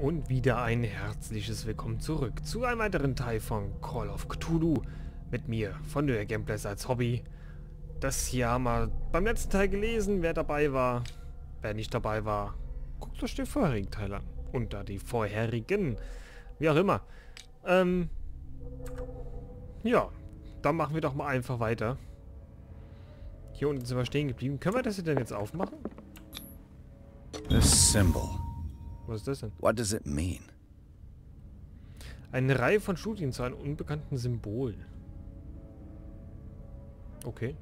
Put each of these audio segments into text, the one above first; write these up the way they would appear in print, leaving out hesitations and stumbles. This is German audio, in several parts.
Und wieder ein herzliches Willkommen zurück zu einem weiteren Teil von Call of Cthulhu mit mir, von Löher Gameplays als Hobby. Das hier haben wir beim letzten Teil gelesen, wer dabei war, wer nicht dabei war, guckt euch den vorherigen Teil an. Und da die vorherigen, wie auch immer. Ja, dann machen wir doch mal einfach weiter. Hier unten sind wir stehen geblieben. Können wir das hier denn jetzt aufmachen? Das Symbol. Was ist das denn? What does it mean? Eine Reihe von Studien zu einem unbekannten Symbol. Okay.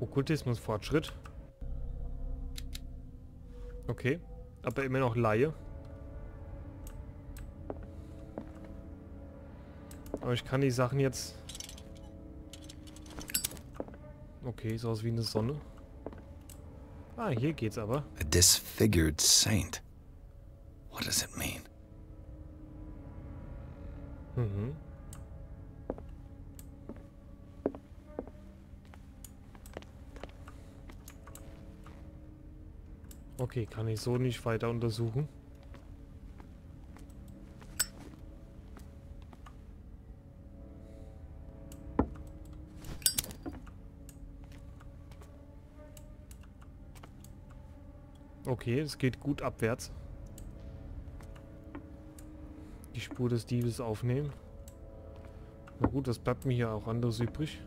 Okkultismus Fortschritt. Okay, aber immer noch Laie. Aber ich kann die Sachen jetzt... Okay, so aus wie eine Sonne. Ah, hier geht's aber. A disfigured saint. What does it mean? Mhm. Okay, kann ich so nicht weiter untersuchen. Okay, es geht gut abwärts. Die Spur des Diebes aufnehmen. Na gut, das bleibt mir hier auch anders übrig.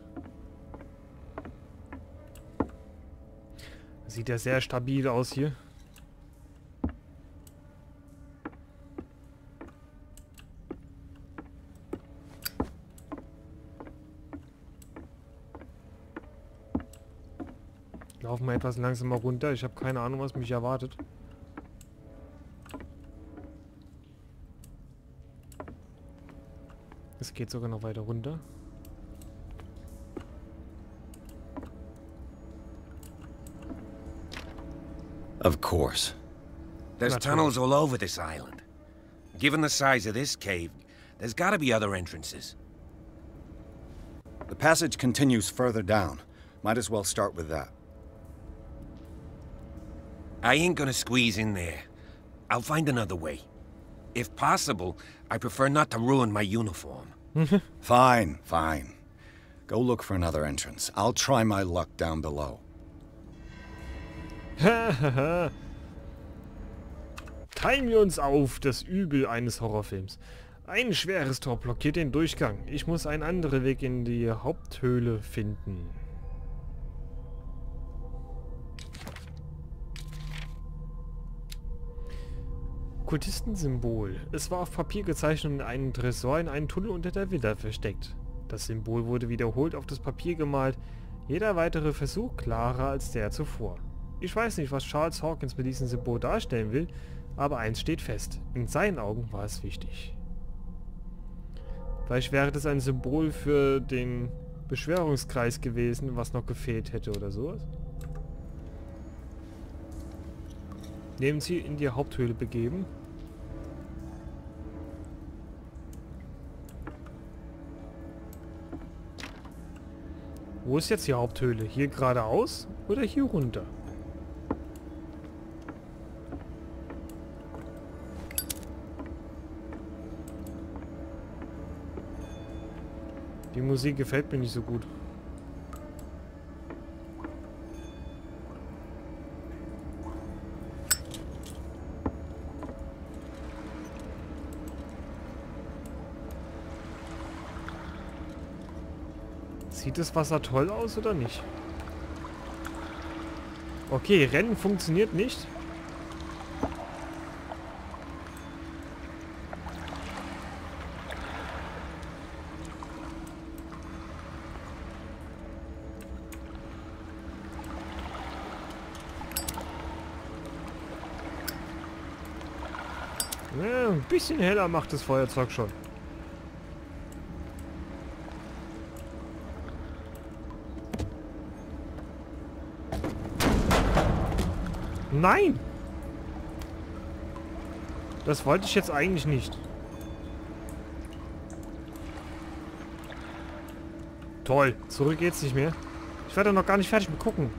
Das sieht ja sehr stabil aus hier. Laufen wir etwas langsamer runter. Ich habe keine Ahnung, was mich erwartet. Es geht sogar noch weiter runter. Of course. There's tunnels all over this island. Given the size of this cave, there's got to be other entrances. The passage continues further down. Might as well start with that. I ain't gonna squeeze in there. I'll find another way. If possible, I prefer not to ruin my uniform. Fine, fine. Go look for another entrance. I'll try my luck down below. Teilen wir uns auf, das Übel eines Horrorfilms. Ein schweres Tor blockiert den Durchgang. Ich muss einen anderen Weg in die Haupthöhle finden. Kultistensymbol. Es war auf Papier gezeichnet und in einem Tresor in einem Tunnel unter der Villa versteckt. Das Symbol wurde wiederholt auf das Papier gemalt, jeder weitere Versuch klarer als der zuvor. Ich weiß nicht, was Charles Hawkins mit diesem Symbol darstellen will, aber eins steht fest, in seinen Augen war es wichtig. Vielleicht wäre das ein Symbol für den Beschwörungskreis gewesen, was noch gefehlt hätte oder sowas. Nehmen Sie in die Haupthöhle begeben. Wo ist jetzt die Haupthöhle? Hier geradeaus oder hier runter? Die Musik gefällt mir nicht so gut. Sieht das Wasser toll aus oder nicht? Okay, Rennen funktioniert nicht. Ja, ein bisschen heller macht das Feuerzeug schon. Nein! Das wollte ich jetzt eigentlich nicht. Toll, zurück geht's nicht mehr. Ich werde noch gar nicht fertig mit gucken.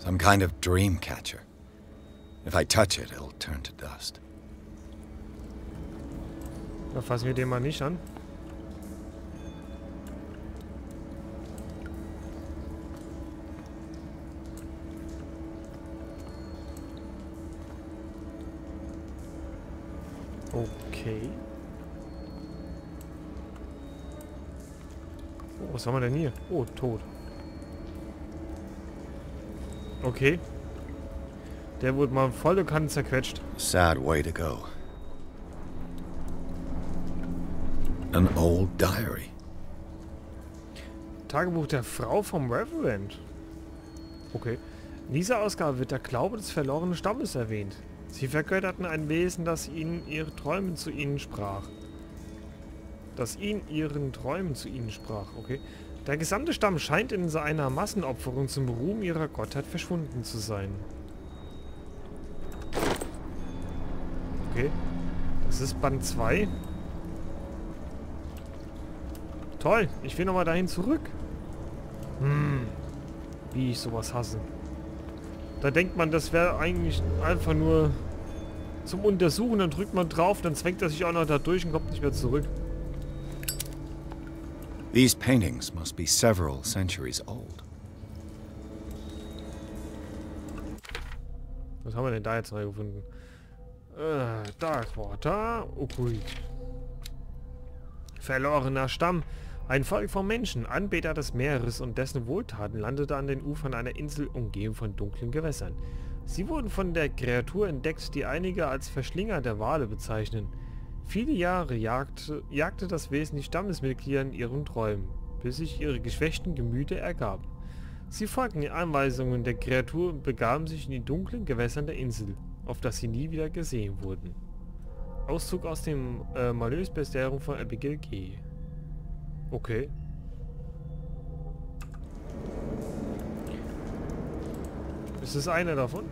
Some kind of dream catcher. If I touch it, it'll turn to dust. Da fassen wir den mal nicht an. Okay. Oh, was haben wir denn hier? Oh, tot. Okay. Der wurde mal volle Kanne zerquetscht. Sad way to go. An old diary. Tagebuch der Frau vom Reverend. Okay. In dieser Ausgabe wird der Glaube des verlorenen Stammes erwähnt. Sie vergötterten ein Wesen, das ihnen ihre Träume zu ihnen sprach. Okay. Der gesamte Stamm scheint in so einer Massenopferung zum Ruhm ihrer Gottheit verschwunden zu sein. Okay. Das ist Band 2. Toll, ich will nochmal dahin zurück. Hm. Wie ich sowas hasse. Da denkt man, das wäre eigentlich einfach nur zum Untersuchen, dann drückt man drauf, dann zwängt er sich auch noch da durch und kommt nicht mehr zurück. These paintings must be several centuries old. Was haben wir denn da jetzt reingefunden? Darkwater, Okkult. Verlorener Stamm. Ein Volk von Menschen, Anbeter des Meeres und dessen Wohltaten, landete an den Ufern einer Insel, umgeben von dunklen Gewässern. Sie wurden von der Kreatur entdeckt, die einige als Verschlinger der Wale bezeichnen. Viele Jahre jagte das Wesen die Stammesmitglieder in ihren Träumen, bis sich ihre geschwächten Gemüter ergaben. Sie folgten den Anweisungen der Kreatur und begaben sich in die dunklen Gewässern der Insel, auf das sie nie wieder gesehen wurden. Auszug aus dem Malheursbestimmung von Abigail G. Okay. Ist es einer davon?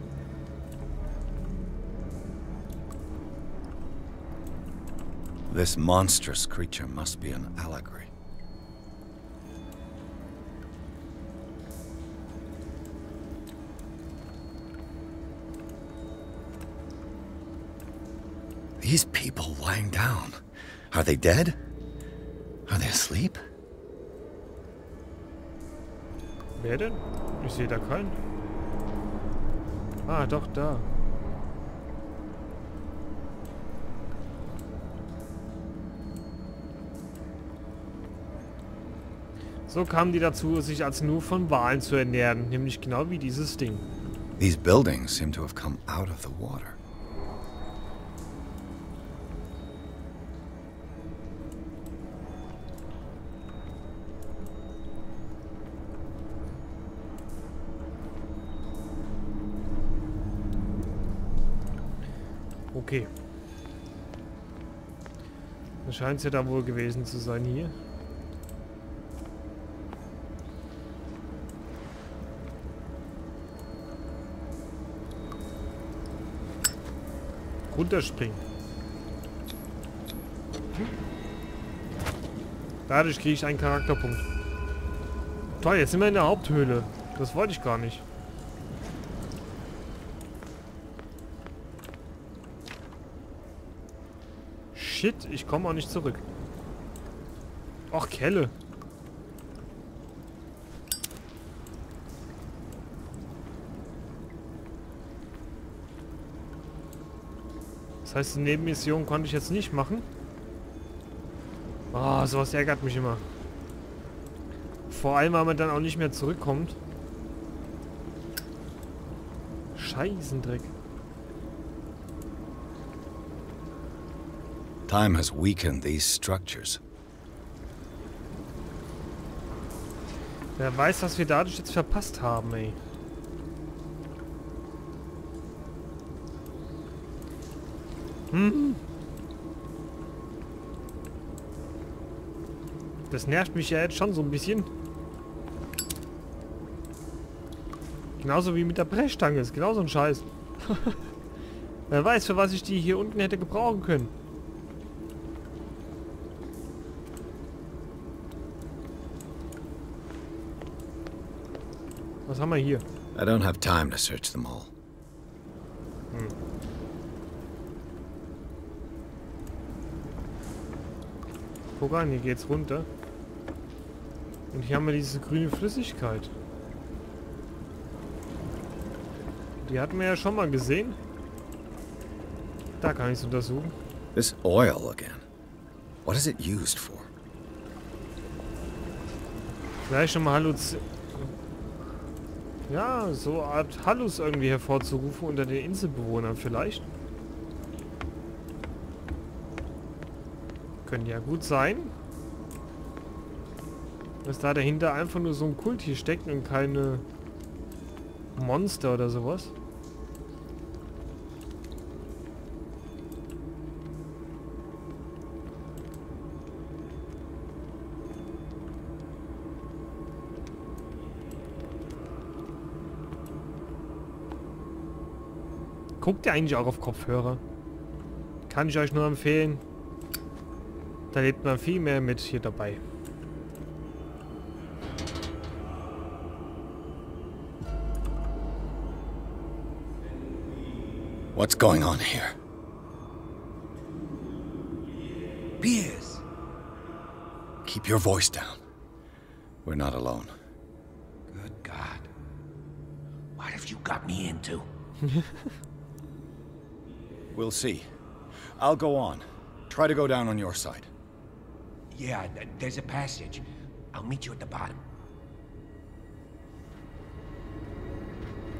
This monstrous creature must be an allegory. These people lying down. Are they dead? Are they asleep? Wer denn? Ich sehe da keinen. Ah, doch, da. So kamen die dazu, sich als nur von Walen zu ernähren, nämlich genau wie dieses Ding. These buildings seem to have come out of the water. Okay. Das scheint es ja da wohl gewesen zu sein hier. Runterspringen. Dadurch kriege ich einen Charakterpunkt. Toll, jetzt sind wir in der Haupthöhle. Das wollte ich gar nicht. Shit, ich komme auch nicht zurück. Och, Kelle. Das heißt, die Nebenmission konnte ich jetzt nicht machen. Oh, sowas ärgert mich immer. Vor allem, weil man dann auch nicht mehr zurückkommt. Scheißendreck. Time has weakened these structures. Wer weiß, was wir dadurch jetzt verpasst haben, ey. Hm? Das nervt mich ja jetzt schon so ein bisschen. Genauso wie mit der Brechstange, ist genauso ein Scheiß. Wer weiß, für was ich die hier unten hätte gebrauchen können. Was haben wir hier? I don't have time to search them all. Guck an, hier geht's runter. Und hier haben wir diese grüne Flüssigkeit. Die hatten wir ja schon mal gesehen. Da kann ich es untersuchen. This oil again. What is it used for? Vielleicht nochmal Halluz... Ja, so eine Art Hallus irgendwie hervorzurufen unter den Inselbewohnern vielleicht. Könnte ja gut sein. Dass da dahinter einfach nur so ein Kult hier steckt und keine Monster oder sowas. Guckt ihr eigentlich auch auf Kopfhörer? Kann ich euch nur empfehlen. Da lebt man viel mehr mit hier dabei. What's going on here? Pierce. Keep your voice down. We're not alone. Good God. What have you got me into? We'll see. I'll go on. Try to go down on your side. Yeah, there's a passage. I'll meet you at the bottom.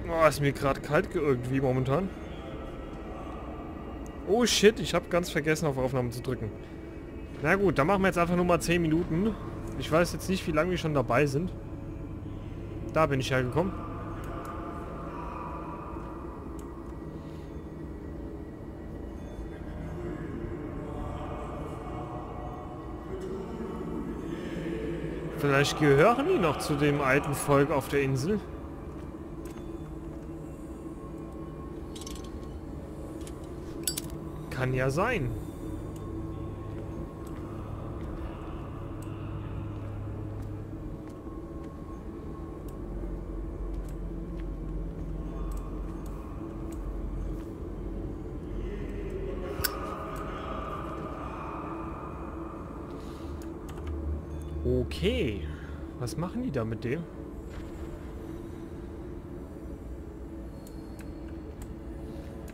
Oh, ist mir gerade kalt irgendwie momentan. Oh shit, ich habe ganz vergessen auf Aufnahme zu drücken. Na gut, dann machen wir jetzt einfach nur mal 10 Minuten. Ich weiß jetzt nicht, wie lange wir schon dabei sind. Da bin ich hergekommen. Vielleicht gehören die noch zu dem alten Volk auf der Insel. Kann ja sein. Okay, was machen die da mit dem?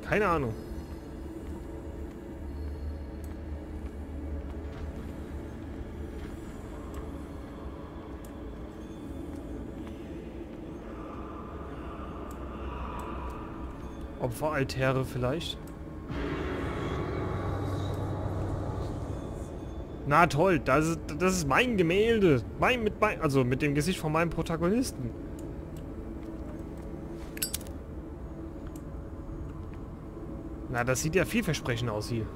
Keine Ahnung. Opferaltäre vielleicht? Na toll, das ist mein Gemälde. Also mit dem Gesicht von meinem Protagonisten. Na, das sieht ja vielversprechend aus hier.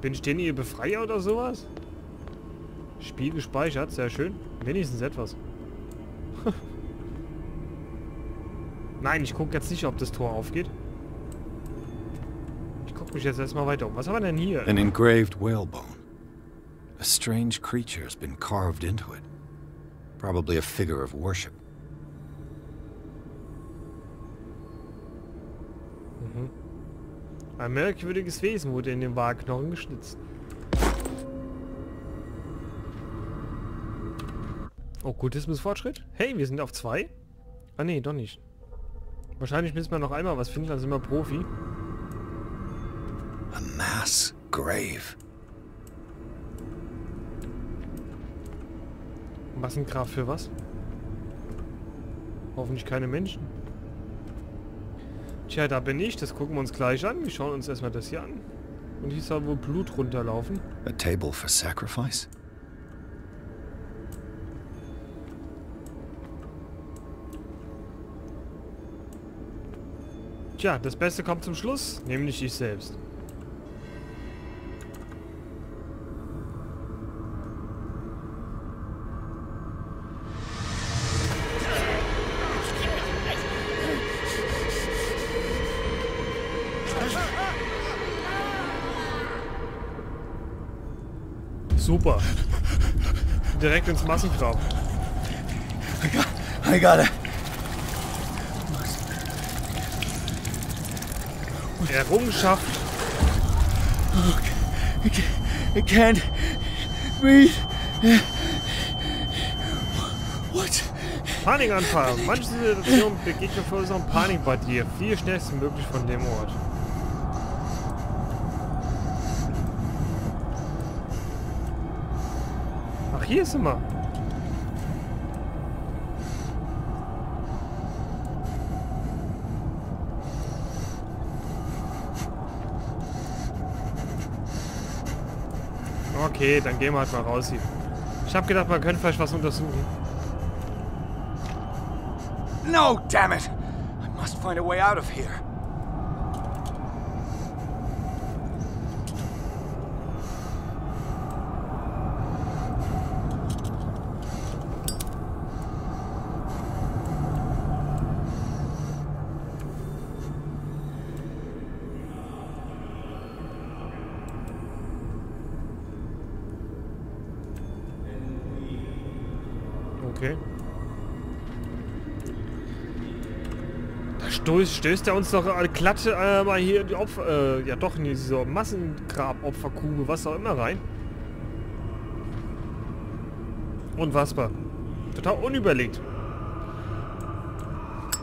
Bin ich denn ihr Befreier oder sowas? Spiel gespeichert, sehr schön. Wenigstens etwas. Nein, ich gucke jetzt nicht, ob das Tor aufgeht. Mich jetzt erstmal weiter um. Was haben wir denn hier? An engraved whalebone. A strange creature has been carved into it. Probably a figure of worship. Mhm. Ein merkwürdiges Wesen wurde in den Wagenknochen geschnitzt. Okkultismusfortschritt? Hey, wir sind auf 2? Ah nee, doch nicht. Wahrscheinlich müssen wir noch einmal was finden, dann sind wir Profi. A mass grave. Massengrab für was? Hoffentlich keine Menschen. Tja, da bin ich. Das gucken wir uns gleich an. Wir schauen uns erstmal das hier an. Und hier soll wohl Blut runterlaufen. A table for sacrifice? Tja, das Beste kommt zum Schluss, nämlich ich selbst. Super. Direkt ins Massengrab. I got it. Errungenschaft. Look, I can't breathe. What? Panikanfall. Manche Situationen begegnen verursachen Panik bei dir. Viel schnellstmöglich von dem Ort. Ach, hier ist immer. Okay, dann gehen wir halt mal raus hier. Ich hab gedacht, man könnte vielleicht was untersuchen. No, damn it! I must find a way out of here. Okay. Da stößt er uns doch glatt mal hier die Opfer, ja doch, in diese Massengrabopferkugel, was auch immer rein. Unfassbar. Total unüberlegt.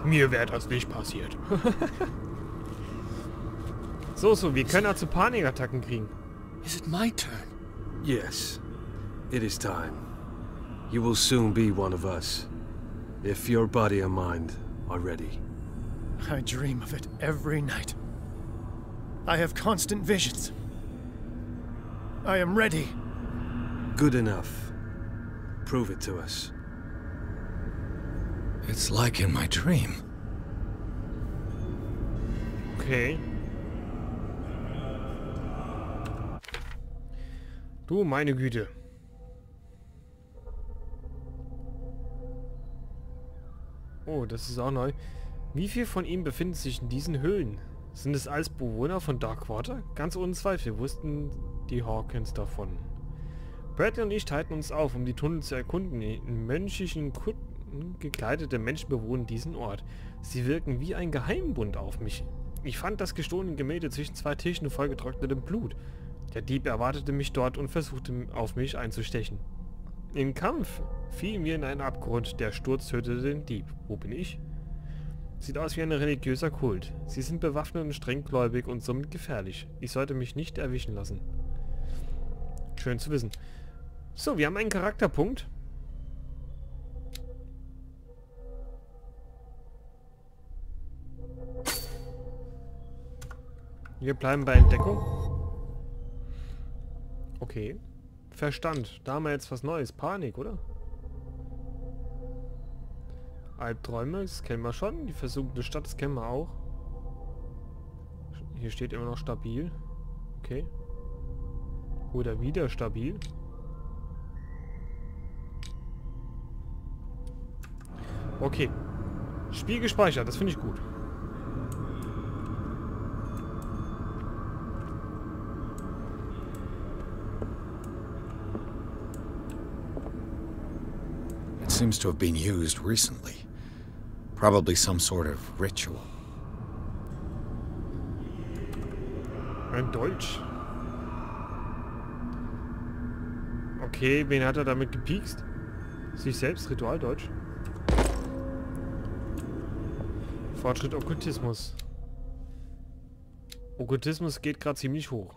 Mir wäre das nicht passiert. so, wir können dazu Panikattacken kriegen. Is it my turn? Yes. It is time. You will soon be one of us, if your body and mind are ready. I dream of it every night. I have constant visions. I am ready. Good enough. Prove it to us. It's like in my dream. Okay. Du meine Güte. Oh, das ist auch neu. Wie viel von ihnen befinden sich in diesen Höhlen? Sind es alles Bewohner von Darkwater? Ganz ohne Zweifel wussten die Hawkins davon. Bradley und ich teilten uns auf, um die Tunnel zu erkunden. In menschlichen Kutten gekleidete Menschen bewohnen diesen Ort. Sie wirken wie ein Geheimbund auf mich. Ich fand das gestohlene Gemälde zwischen zwei Tischen voll getrocknetem Blut. Der Dieb erwartete mich dort und versuchte, auf mich einzustechen. Im Kampf fielen wir in einen Abgrund, der Sturz tötete den Dieb. Wo bin ich? Sieht aus wie ein religiöser Kult. Sie sind bewaffnet und strenggläubig und somit gefährlich. Ich sollte mich nicht erwischen lassen. Schön zu wissen. So, wir haben einen Charakterpunkt. Wir bleiben bei Entdeckung. Okay. Verstand. Da haben wir jetzt was Neues. Panik, oder? Albträume, das kennen wir schon. Die versunkene Stadt, das kennen wir auch. Hier steht immer noch stabil. Okay. Oder wieder stabil. Okay. Spiel gespeichert, das finde ich gut. Seems to have been used recently. Probably some sort of ritual. Ein Deutsch. Okay, wen hat damit gepiekst? Sich selbst, Ritualdeutsch. Fortschritt Okkultismus. Okkultismus geht gerade ziemlich hoch.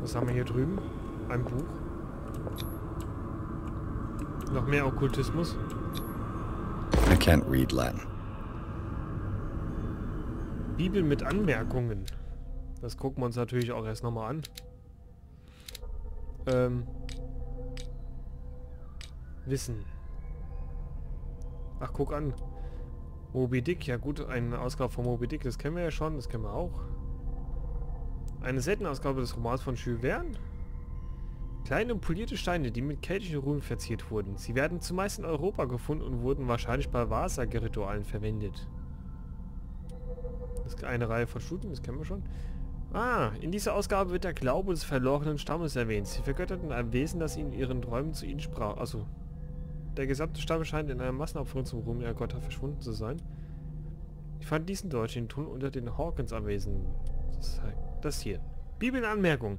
Was haben wir hier drüben? Ein Buch. Noch mehr Okkultismus. I can't read Latin. Bibel mit Anmerkungen. Das gucken wir uns natürlich auch erst nochmal an. Wissen. Ach, guck an. Moby Dick. Ja gut, eine Ausgabe von Moby Dick. Das kennen wir ja schon. Das kennen wir auch. Eine seltene Ausgabe des Romans von Jules Verne. Kleine und polierte Steine, die mit keltischen Runen verziert wurden. Sie werden zumeist in Europa gefunden und wurden wahrscheinlich bei Wahrsageritualen verwendet. ist eine Reihe von Stufen, das kennen wir schon. Ah, in dieser Ausgabe wird der Glaube des verlorenen Stammes erwähnt. Sie vergötterten ein Wesen, das in ihren Träumen zu ihnen sprach. Also, der gesamte Stamm scheint in einer Massenopferung zum Ruhm ihrer Götter verschwunden zu sein. Ich fand diesen deutschen Ton unter den Hawkins Anwesen. Das hier. Bibel in Anmerkung.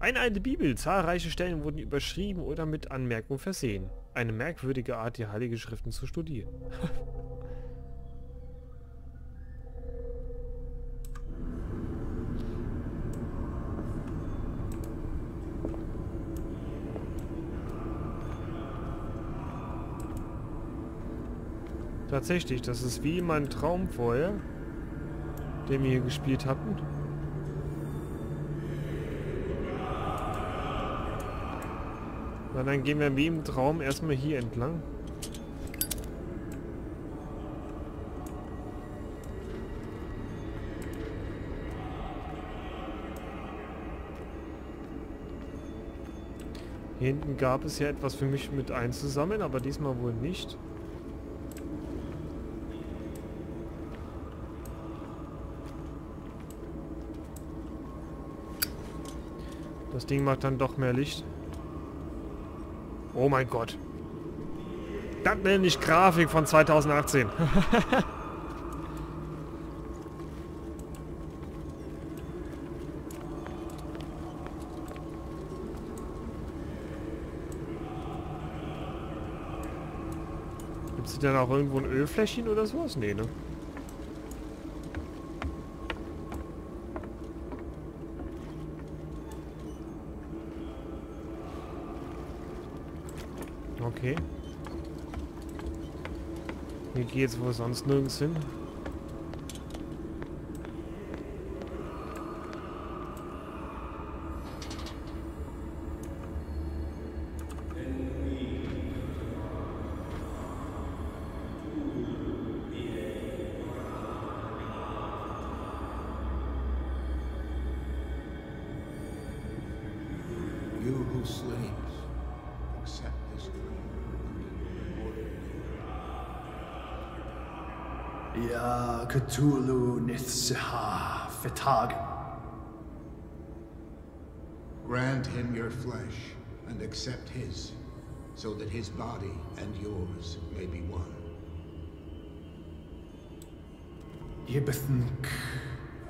Eine alte Bibel. Zahlreiche Stellen wurden überschrieben oder mit Anmerkung versehen. Eine merkwürdige Art, die heilige Schriften zu studieren. Tatsächlich, das ist wie mein Traum vorher, den wir hier gespielt hatten. Na, dann gehen wir wie im Traum erstmal hier entlang. Hier hinten gab es ja etwas für mich mit einzusammeln, aber diesmal wohl nicht. Das Ding macht dann doch mehr Licht. Oh mein Gott. Das nenne ich Grafik von 2018. Gibt es denn auch irgendwo ein Ölfläschchen oder sowas? Nee, ne? Okay. Hier geht's wohl sonst nirgends hin. Ja, Cthulhu Nithseha Fetagen. Grant him your flesh and accept his, so that his body and yours may be one. Ibithink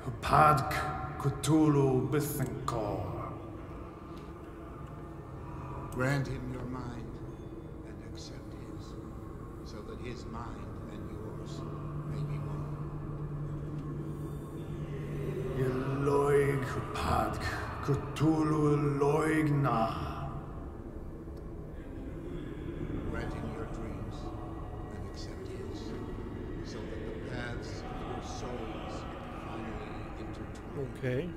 Hupadk Cthulhu Bithinkor. Grant him your mind and accept his, so that his mind and yours may be one. Yeloig Padk Cthulhu Loigna. Grant him your dreams and accept his, so that the paths of your souls finally intertwine. Okay.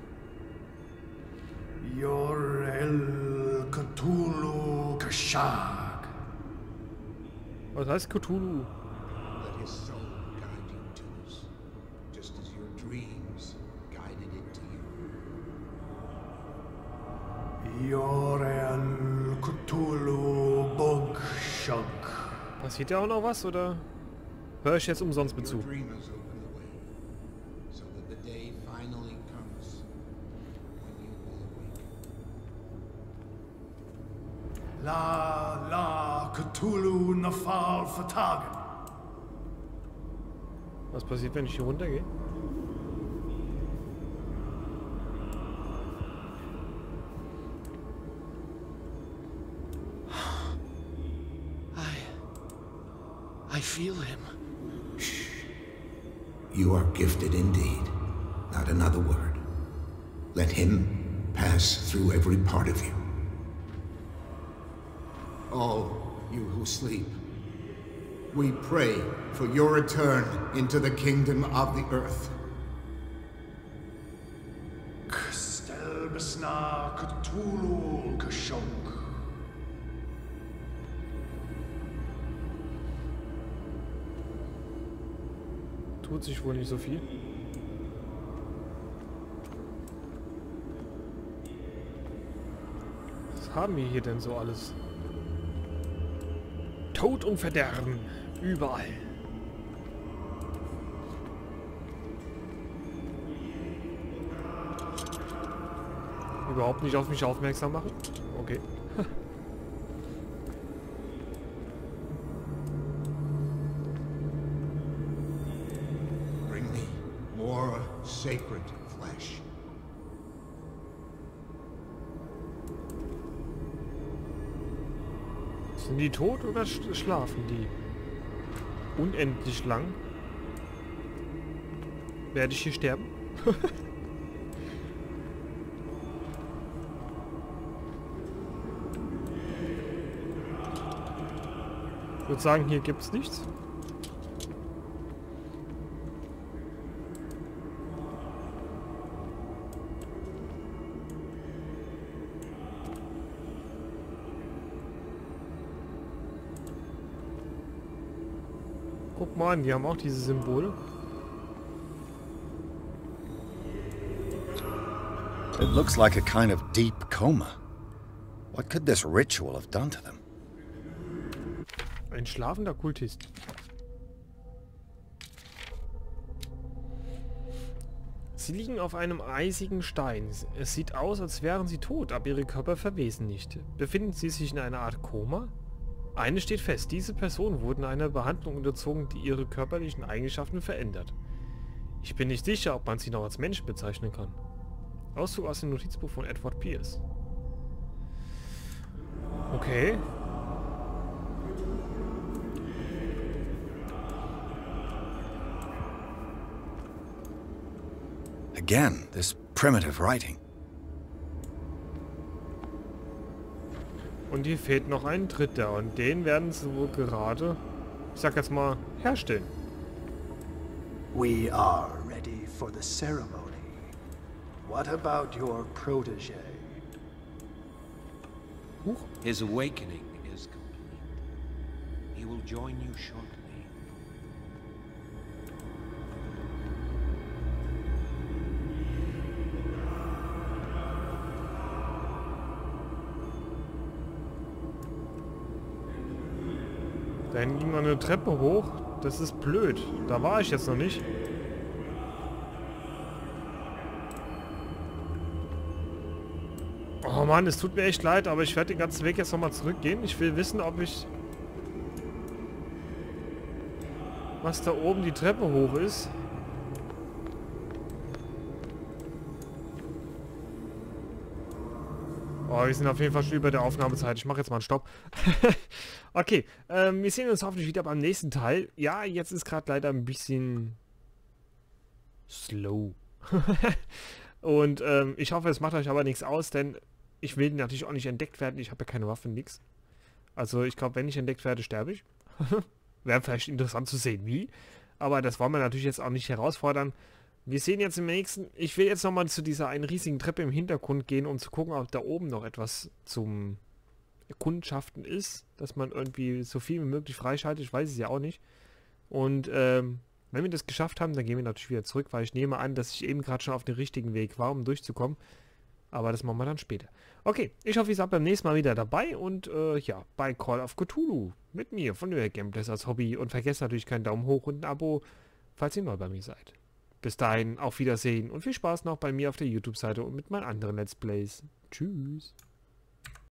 Your El Cthulhu Kashag. Was heißt Cthulhu? Joran Cthulhu Bogshog. Passiert ja auch noch was, oder? Hör ich jetzt umsonst Bezug? La la Cthulhu Nafal Fatagen. Was passiert, wenn ich hier runtergehe? I feel him. Shh. You are gifted indeed. Not another word. Let him pass through every part of you. All you who sleep, we pray for your return into the kingdom of the earth. Tut sich wohl nicht so viel. Was haben wir hier denn so alles? Tod und Verderben. Überall. überhaupt nicht auf mich aufmerksam machen? Okay. Bring me more sacred flesh. Sind die tot oder schlafen die? Unendlich lang. Werde ich hier sterben? Ich würde sagen, hier gibt's nichts. Guck mal an, die haben auch diese Symbole. It looks like a kind of deep coma. What could this ritual have done to them? Ein schlafender Kultist. Sie liegen auf einem eisigen Stein. Es sieht aus, als wären sie tot, aber ihre Körper verwesen nicht. Befinden sie sich in einer Art Koma? Eines steht fest, diese Personen wurden einer Behandlung unterzogen, die ihre körperlichen Eigenschaften verändert. Ich bin nicht sicher, ob man sie noch als Menschen bezeichnen kann. Auszug aus dem Notizbuch von Edward Pierce. Okay. Again, this primitive writing. Und hier fehlt noch ein dritter und den werden sie wohl gerade, ich sag jetzt mal, herstellen. We are ready for the ceremony. What about your protege? His awakening is complete. He will join you shortly. Da hinten ging noch eine Treppe hoch. Das ist blöd. Da war ich jetzt noch nicht. Oh Mann, es tut mir echt leid, aber ich werde den ganzen Weg jetzt nochmal zurückgehen. Ich will wissen, ob ich... was da oben die Treppe hoch ist. Oh, wir sind auf jeden Fall schon über der Aufnahmezeit. Ich mache jetzt mal einen Stopp. Okay, wir sehen uns hoffentlich wieder beim nächsten Teil. Ja, jetzt ist gerade leider ein bisschen... slow. Und ich hoffe, es macht euch aber nichts aus, denn ich will natürlich auch nicht entdeckt werden. Ich habe ja keine Waffen, nichts. Also ich glaube, wenn ich entdeckt werde, sterbe ich. Wäre vielleicht interessant zu sehen, wie. Aber das wollen wir natürlich jetzt auch nicht herausfordern. Wir sehen jetzt im nächsten... Ich will jetzt nochmal zu dieser einen riesigen Treppe im Hintergrund gehen, um zu gucken, ob da oben noch etwas zum Kundschaften ist. Dass man irgendwie so viel wie möglich freischaltet. Ich weiß es ja auch nicht. Und wenn wir das geschafft haben, dann gehen wir natürlich wieder zurück, weil ich nehme an, dass ich eben gerade schon auf dem richtigen Weg war, um durchzukommen. Aber das machen wir dann später. Okay, ich hoffe, ihr seid beim nächsten Mal wieder dabei. Und ja, bei Call of Cthulhu. Mit mir, von Löher Gameplays als Hobby. Und vergesst natürlich keinen Daumen hoch und ein Abo, falls ihr neu bei mir seid. Bis dahin, auf Wiedersehen und viel Spaß noch bei mir auf der YouTube-Seite und mit meinen anderen Let's Plays. Tschüss.